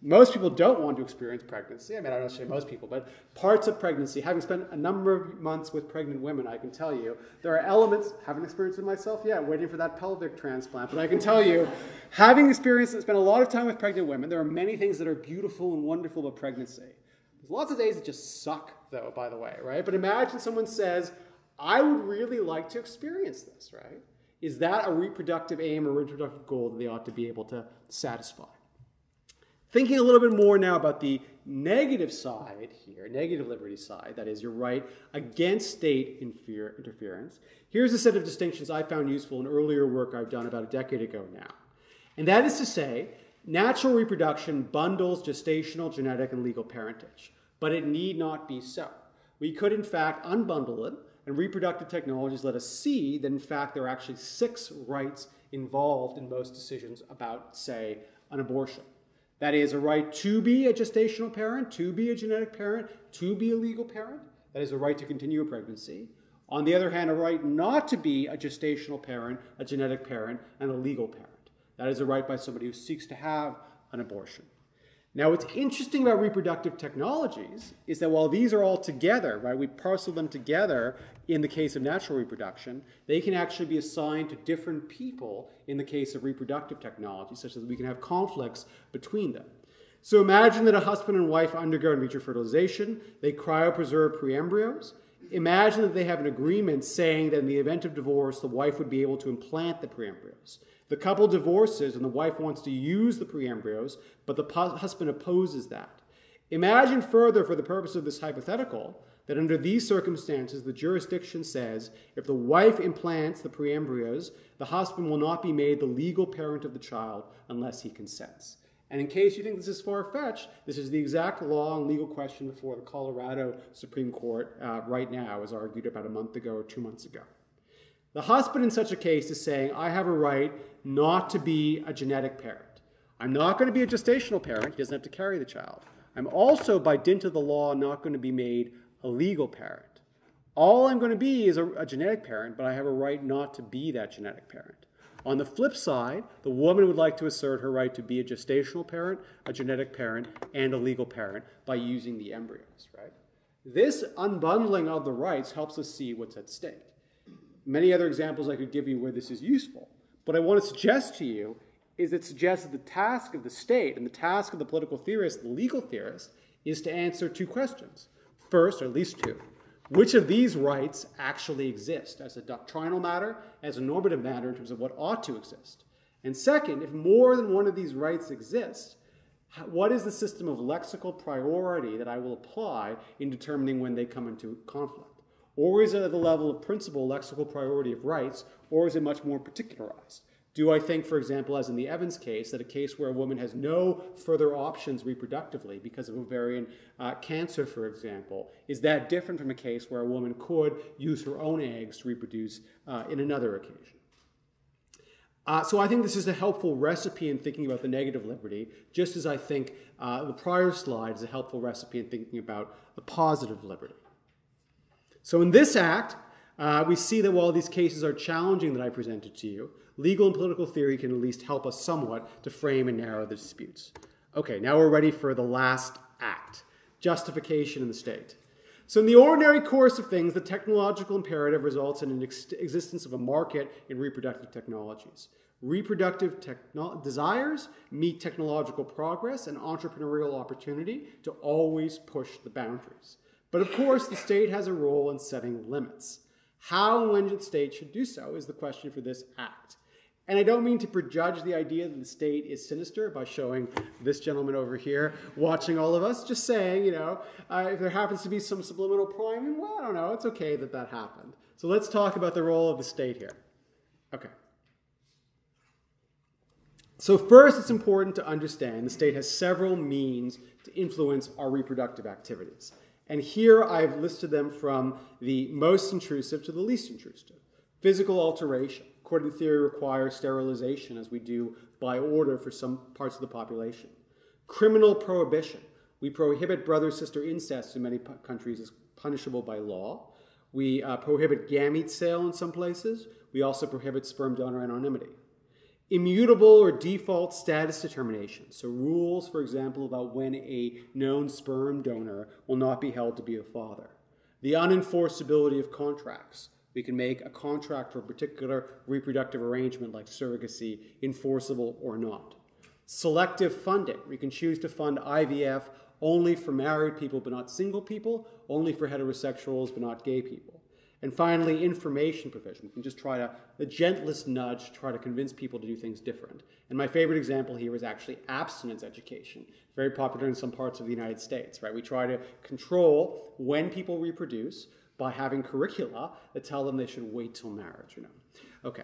Most people don't want to experience pregnancy. I mean, I don't say most people, but parts of pregnancy, having spent a number of months with pregnant women, I can tell you, there are elements, haven't experienced it myself yet, waiting for that pelvic transplant, but I can tell you, having experienced and spent a lot of time with pregnant women, there are many things that are beautiful and wonderful about pregnancy. There's lots of days that just suck, though, by the way, right? But imagine someone says, I would really like to experience this, right? Is that a reproductive aim or reproductive goal that they ought to be able to satisfy? Thinking a little bit more now about the negative side here, negative liberty side, that is your right against state interference, here's a set of distinctions I found useful in earlier work I've done about a decade ago now. And that is to say, natural reproduction bundles gestational, genetic, and legal parentage. But it need not be so. We could, in fact, unbundle it, and reproductive technologies let us see that, in fact, there are actually 6 rights involved in most decisions about, say, an abortion. That is a right to be a gestational parent, to be a genetic parent, to be a legal parent. That is a right to continue a pregnancy. On the other hand, a right not to be a gestational parent, a genetic parent, and a legal parent. That is a right by somebody who seeks to have an abortion. Now, what's interesting about reproductive technologies is that while these are all together, right, we parcel them together in the case of natural reproduction, they can actually be assigned to different people in the case of reproductive technology, such that we can have conflicts between them. So imagine that a husband and wife undergo in vitro fertilization, they cryopreserve pre-embryos. Imagine that they have an agreement saying that in the event of divorce, the wife would be able to implant the pre-embryos. The couple divorces and the wife wants to use the pre-embryos, but the husband opposes that. Imagine further, for the purpose of this hypothetical, that under these circumstances, the jurisdiction says if the wife implants the pre-embryos, the husband will not be made the legal parent of the child unless he consents. And in case you think this is far-fetched, this is the exact law and legal question before the Colorado Supreme Court right now, as argued about a month ago or 2 months ago. The husband in such a case is saying, I have a right not to be a genetic parent. I'm not going to be a gestational parent. He doesn't have to carry the child. I'm also, by dint of the law, not going to be made a legal parent. All I'm going to be is a genetic parent, but I have a right not to be that genetic parent. On the flip side, the woman would like to assert her right to be a gestational parent, a genetic parent, and a legal parent by using the embryos, right? This unbundling of the rights helps us see what's at stake. Many other examples I could give you where this is useful. What I want to suggest to you is it suggests that the task of the state and the task of the political theorist, the legal theorist, is to answer 2 questions. First, or at least 2, which of these rights actually exist as a doctrinal matter, as a normative matter in terms of what ought to exist? And second, if more than one of these rights exists, what is the system of lexical priority that I will apply in determining when they come into conflict? Or is it at the level of principle, lexical priority of rights, or is it much more particularized? Do I think, for example, as in the Evans case, that a case where a woman has no further options reproductively because of ovarian cancer, for example, is that different from a case where a woman could use her own eggs to reproduce in another occasion? So I think this is a helpful recipe in thinking about the negative liberty, just as I think the prior slide is a helpful recipe in thinking about the positive liberty. So in this act, we see that while these cases are challenging that I presented to you, legal and political theory can at least help us somewhat to frame and narrow the disputes. Okay, now we're ready for the last act, justification in the state. So in the ordinary course of things, the technological imperative results in an existence of a market in reproductive technologies. Reproductive desires meet technological progress and entrepreneurial opportunity to always push the boundaries. But of course, the state has a role in setting limits. How and when the state should do so is the question for this act. And I don't mean to prejudge the idea that the state is sinister by showing this gentleman over here watching all of us, just saying, you know, if there happens to be some subliminal priming, well, I don't know, it's okay that that happened. So let's talk about the role of the state here. Okay. So first, it's important to understand the state has several means to influence our reproductive activities. And here I've listed them from the most intrusive to the least intrusive. Physical alteration, according to theory, requires sterilization as we do by order for some parts of the population. Criminal prohibition, we prohibit brother-sister incest in many countries as punishable by law. We prohibit gamete sale in some places. We also prohibit sperm donor anonymity. Immutable or default status determination. So rules, for example, about when a known sperm donor will not be held to be a father. The unenforceability of contracts. We can make a contract for a particular reproductive arrangement like surrogacy enforceable or not. Selective funding. We can choose to fund IVF only for married people but not single people, only for heterosexuals but not gay people. And finally, information provision. We can just try to, the gentlest nudge, try to convince people to do things different. And my favorite example here is actually abstinence education, very popular in some parts of the United States, right? We try to control when people reproduce by having curricula that tell them they should wait till marriage, you know. Okay.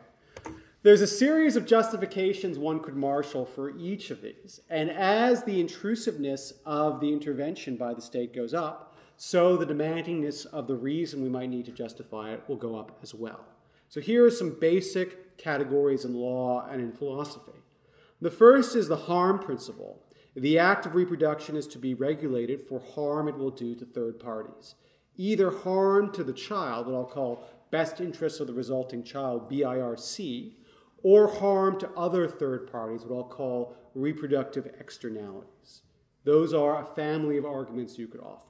There's a series of justifications one could marshal for each of these. And as the intrusiveness of the intervention by the state goes up, so the demandingness of the reason we might need to justify it will go up as well. So here are some basic categories in law and in philosophy. The first is the harm principle. The act of reproduction is to be regulated for harm it will do to third parties. Either harm to the child, what I'll call best interests of the resulting child, BIRC, or harm to other third parties, what I'll call reproductive externalities. Those are a family of arguments you could offer.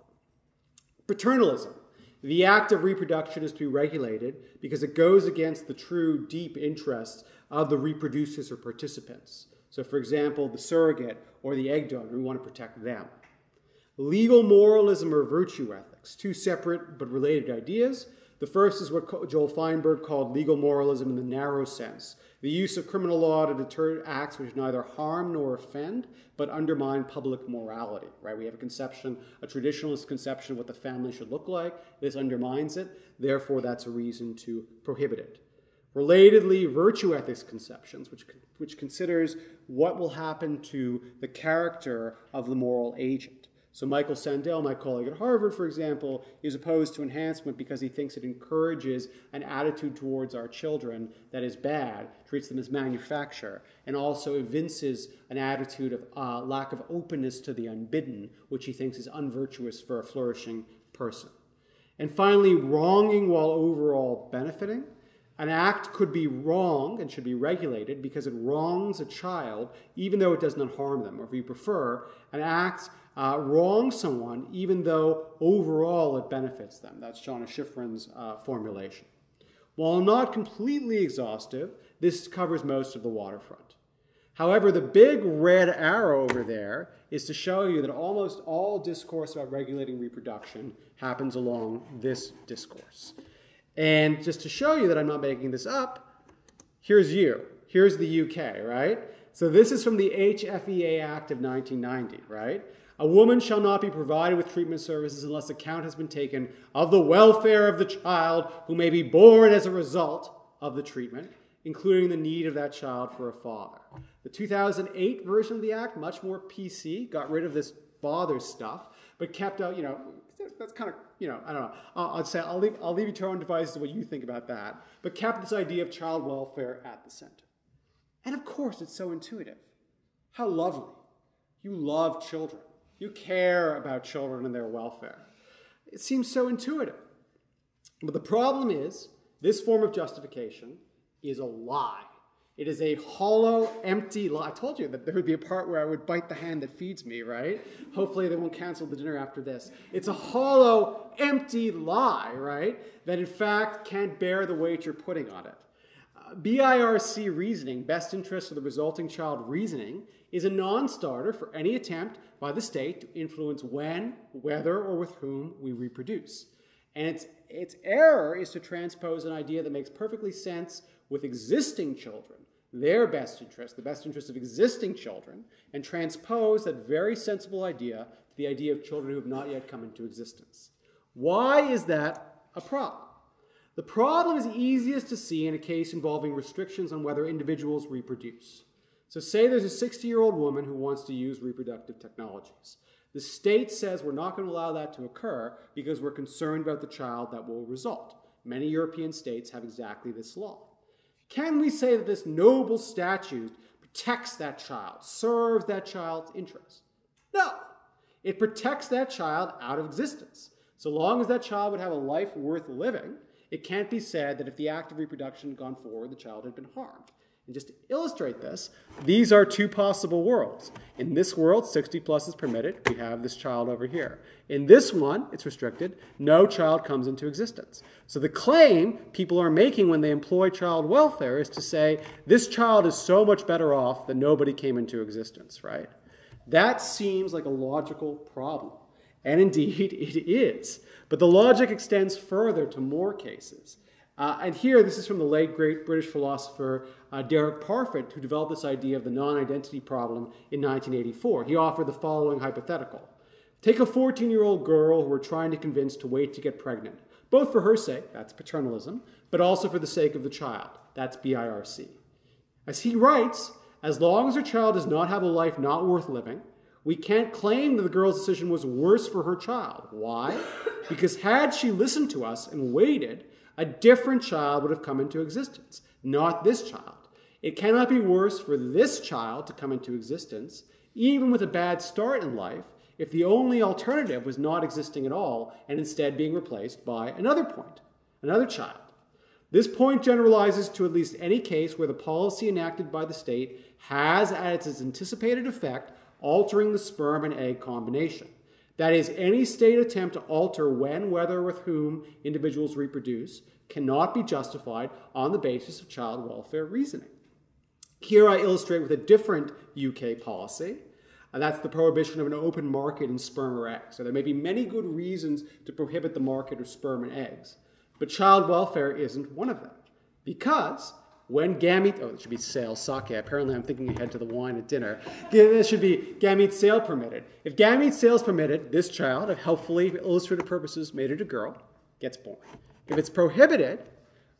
Paternalism. The act of reproduction is to be regulated because it goes against the true deep interests of the reproducers or participants. So, for example, the surrogate or the egg donor, we want to protect them. Legal moralism or virtue ethics, two separate but related ideas. The first is what Joel Feinberg called legal moralism in the narrow sense, the use of criminal law to deter acts which neither harm nor offend, but undermine public morality, right? We have a conception, a traditionalist conception of what the family should look like. This undermines it. Therefore, that's a reason to prohibit it. Relatedly, virtue ethics conceptions, which considers what will happen to the character of the moral agent. So Michael Sandel, my colleague at Harvard, for example, is opposed to enhancement because he thinks it encourages an attitude towards our children that is bad, treats them as manufacture, and also evinces an attitude of lack of openness to the unbidden, which he thinks is unvirtuous for a flourishing person. And finally, wronging while overall benefiting. An act could be wrong and should be regulated because it wrongs a child, even though it does not harm them. Or if you prefer, an act wrongs someone, even though overall it benefits them. That's Shauna Schifrin's formulation. While not completely exhaustive, this covers most of the waterfront. However, the big red arrow over there is to show you that almost all discourse about regulating reproduction happens along this discourse. And just to show you that I'm not making this up, here's you. Here's the UK, right? So this is from the HFEA Act of 1990, right? A woman shall not be provided with treatment services unless account has been taken of the welfare of the child who may be born as a result of the treatment, including the need of that child for a father. The 2008 version of the act, much more PC, got rid of this father stuff, but kept out, you know, that's kind of, you know, I don't know. I'd say I'll leave you to your own devices what you think about that, but kept this idea of child welfare at the center. And of course, it's so intuitive. How lovely. You love children. You care about children and their welfare. It seems so intuitive. But the problem is, this form of justification is a lie. It is a hollow, empty lie. I told you that there would be a part where I would bite the hand that feeds me, right? Hopefully they won't cancel the dinner after this. It's a hollow, empty lie, right, that in fact can't bear the weight you're putting on it. BIRC reasoning, best interest of the resulting child reasoning, is a non-starter for any attempt by the state to influence when, whether, or with whom we reproduce. And its error is to transpose an idea that makes perfectly sense with existing children, their best interest, the best interest of existing children, and transpose that very sensible idea to the idea of children who have not yet come into existence. Why is that a problem? The problem is easiest to see in a case involving restrictions on whether individuals reproduce. So say there's a 60-year-old woman who wants to use reproductive technologies. The state says we're not going to allow that to occur because we're concerned about the child that will result. Many European states have exactly this law. Can we say that this noble statute protects that child, serves that child's interests? No. It protects that child out of existence. So long as that child would have a life worth living, it can't be said that if the act of reproduction had gone forward, the child had been harmed. And just to illustrate this, these are two possible worlds. In this world, 60 plus is permitted. We have this child over here. In this one, it's restricted. No child comes into existence. So the claim people are making when they employ child welfare is to say, this child is so much better off that nobody came into existence, right? That seems like a logical problem. And indeed, it is. But the logic extends further to more cases. And here, this is from the late great British philosopher Derek Parfit, who developed this idea of the non-identity problem in 1984. He offered the following hypothetical. Take a 14-year-old girl who we're trying to convince to wait to get pregnant, both for her sake, that's paternalism, but also for the sake of the child, that's BIRC. As he writes, as long as her child does not have a life not worth living, we can't claim that the girl's decision was worse for her child. Why? Because had she listened to us and waited, a different child would have come into existence, not this child. It cannot be worse for this child to come into existence, even with a bad start in life, if the only alternative was not existing at all and instead being replaced by another point, another child. This point generalizes to at least any case where the policy enacted by the state has as its anticipated effect altering the sperm and egg combination. That is, any state attempt to alter when, whether, with whom individuals reproduce cannot be justified on the basis of child welfare reasoning. Here I illustrate with a different UK policy, and that's the prohibition of an open market in sperm or eggs. So there may be many good reasons to prohibit the market of sperm and eggs, but child welfare isn't one of them, because when gametes, oh, it should be sale sake. Apparently, I'm thinking ahead to the wine at dinner. This should be gamete sale permitted. If gamete sale is permitted, this child, if helpfully for illustrative purposes made it a girl, gets born. If it's prohibited,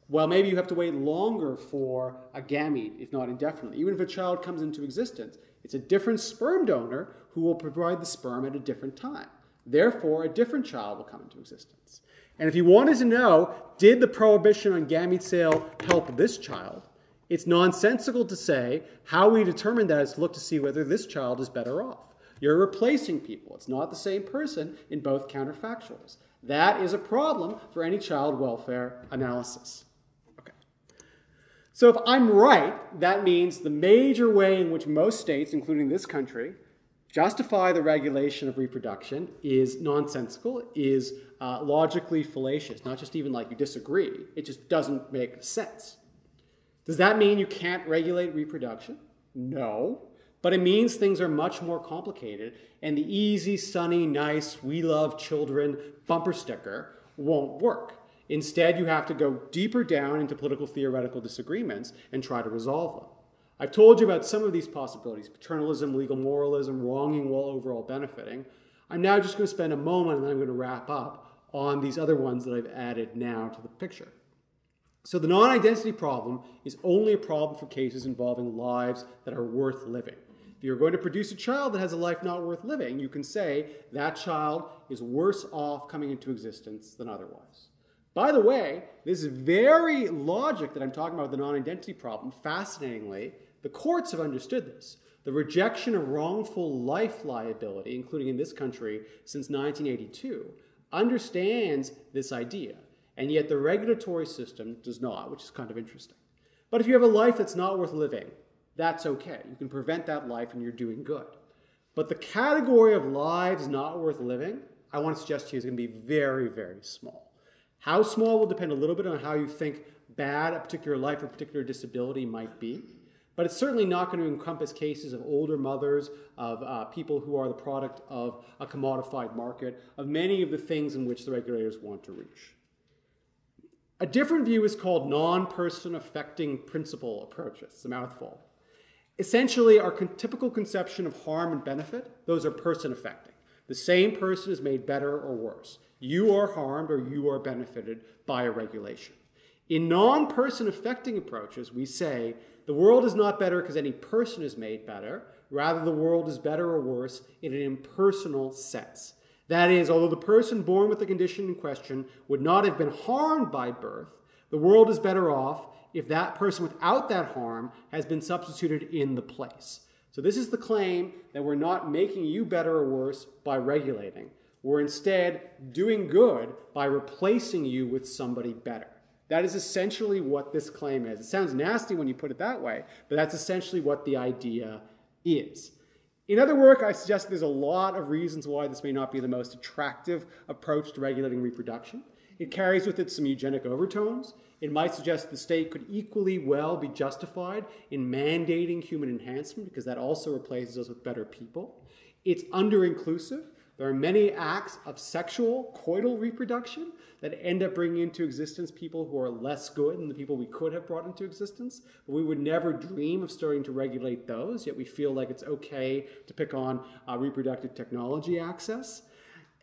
well, maybe you have to wait longer for a gamete, if not indefinitely. Even if a child comes into existence, it's a different sperm donor who will provide the sperm at a different time. Therefore, a different child will come into existence. And if you wanted to know, did the prohibition on gamete sale help this child? It's nonsensical to say how we determine that is to look to see whether this child is better off. You're replacing people. It's not the same person in both counterfactuals. That is a problem for any child welfare analysis. Okay. So if I'm right, that means the major way in which most states, including this country, justify the regulation of reproduction is nonsensical, is logically fallacious, not just even like you disagree, it just doesn't make sense. Does that mean you can't regulate reproduction? No, but it means things are much more complicated, and the easy, sunny, nice, we love children bumper sticker won't work. Instead, you have to go deeper down into political theoretical disagreements and try to resolve them. I've told you about some of these possibilities: paternalism, legal moralism, wronging while overall benefiting. I'm now just going to spend a moment, and then I'm going to wrap up on these other ones that I've added now to the picture. So the non-identity problem is only a problem for cases involving lives that are worth living. If you're going to produce a child that has a life not worth living, you can say that child is worse off coming into existence than otherwise. By the way, this very logic that I'm talking about with the non-identity problem, fascinatingly, the courts have understood this. The rejection of wrongful life liability, including in this country since 1982, understands this idea, and yet the regulatory system does not, which is kind of interesting. But if you have a life that's not worth living, that's okay. You can prevent that life and you're doing good. But the category of lives not worth living, I want to suggest to you, is going to be very, very small. How small will depend a little bit on how you think bad a particular life or particular disability might be, but it's certainly not going to encompass cases of older mothers, of people who are the product of a commodified market, of many of the things in which the regulators want to reach. A different view is called non-person affecting principle approaches. It's a mouthful. Essentially, our typical conception of harm and benefit, those are person affecting. The same person is made better or worse. You are harmed or you are benefited by a regulation. In non-person affecting approaches, we say the world is not better because any person is made better. Rather, the world is better or worse in an impersonal sense. That is, although the person born with the condition in question would not have been harmed by birth, the world is better off if that person without that harm has been substituted in the place. So this is the claim that we're not making you better or worse by regulating. We're instead doing good by replacing you with somebody better. That is essentially what this claim is. It sounds nasty when you put it that way, but that's essentially what the idea is. In other work, I suggest there's a lot of reasons why this may not be the most attractive approach to regulating reproduction. It carries with it some eugenic overtones. It might suggest the state could equally well be justified in mandating human enhancement because that also replaces us with better people. It's under-inclusive. There are many acts of sexual, coital reproduction that end up bringing into existence people who are less good than the people we could have brought into existence. But we would never dream of starting to regulate those, yet we feel like it's okay to pick on reproductive technology access.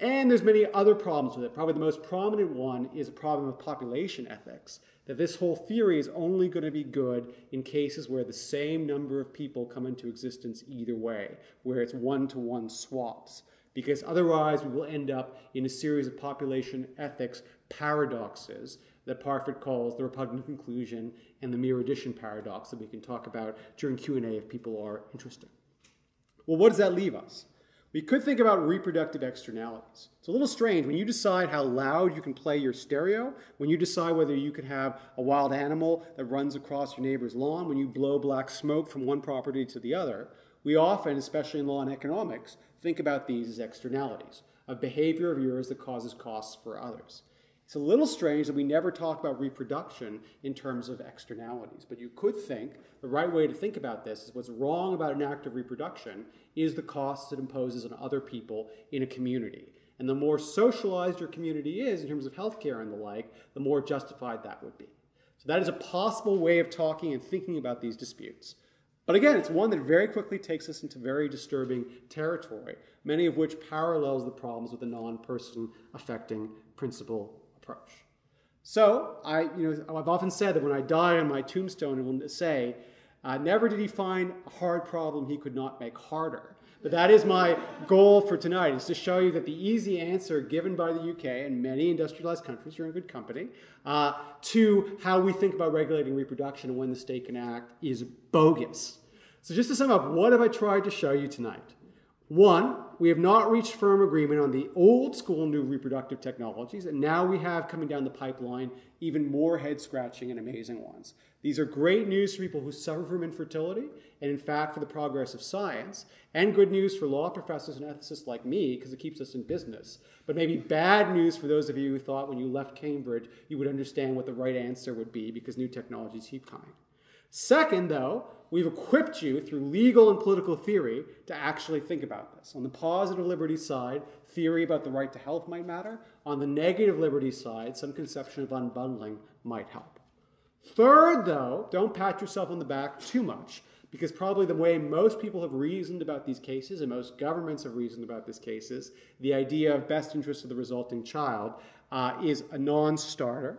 And there's many other problems with it. Probably the most prominent one is a problem of population ethics, that this whole theory is only going to be good in cases where the same number of people come into existence either way, where it's one-to-one swaps. Because otherwise we will end up in a series of population ethics paradoxes that Parfit calls the repugnant conclusion and the mere addition paradox that we can talk about during Q&A if people are interested. Well, what does that leave us? We could think about reproductive externalities. It's a little strange. When you decide how loud you can play your stereo, when you decide whether you can have a wild animal that runs across your neighbor's lawn, when you blow black smoke from one property to the other, we often, especially in law and economics, think about these as externalities of behavior of yours that causes costs for others. It's a little strange that we never talk about reproduction in terms of externalities, but you could think the right way to think about this is what's wrong about an act of reproduction is the costs it imposes on other people in a community. And the more socialized your community is in terms of healthcare and the like, the more justified that would be. So that is a possible way of talking and thinking about these disputes. But again, it's one that very quickly takes us into very disturbing territory, many of which parallels the problems with the non-person affecting principle approach. So I've often said that when I die on my tombstone, it will say, never did he find a hard problem he could not make harder. But that is my goal for tonight, is to show you that the easy answer given by the UK and many industrialized countries, you're in good company, to how we think about regulating reproduction and when the state can act is bogus. So just to sum up, what have I tried to show you tonight? One, we have not reached firm agreement on the old school new reproductive technologies, and now we have coming down the pipeline even more head-scratching and amazing ones. These are great news for people who suffer from infertility, and in fact for the progress of science, and good news for law professors and ethicists like me, because it keeps us in business. But maybe bad news for those of you who thought when you left Cambridge you would understand what the right answer would be, because new technologies keep coming. Second, though, we've equipped you through legal and political theory to actually think about this. On the positive liberty side, theory about the right to health might matter. On the negative liberty side, some conception of unbundling might help. Third, though, don't pat yourself on the back too much, because probably the way most people have reasoned about these cases and most governments have reasoned about these cases, the idea of best interest of the resulting child is a non-starter.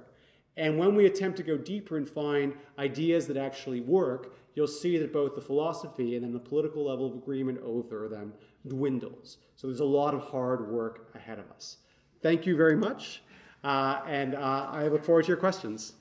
And when we attempt to go deeper and find ideas that actually work, you'll see that both the philosophy and then the political level of agreement over them dwindles. So there's a lot of hard work ahead of us. Thank you very much, and I look forward to your questions.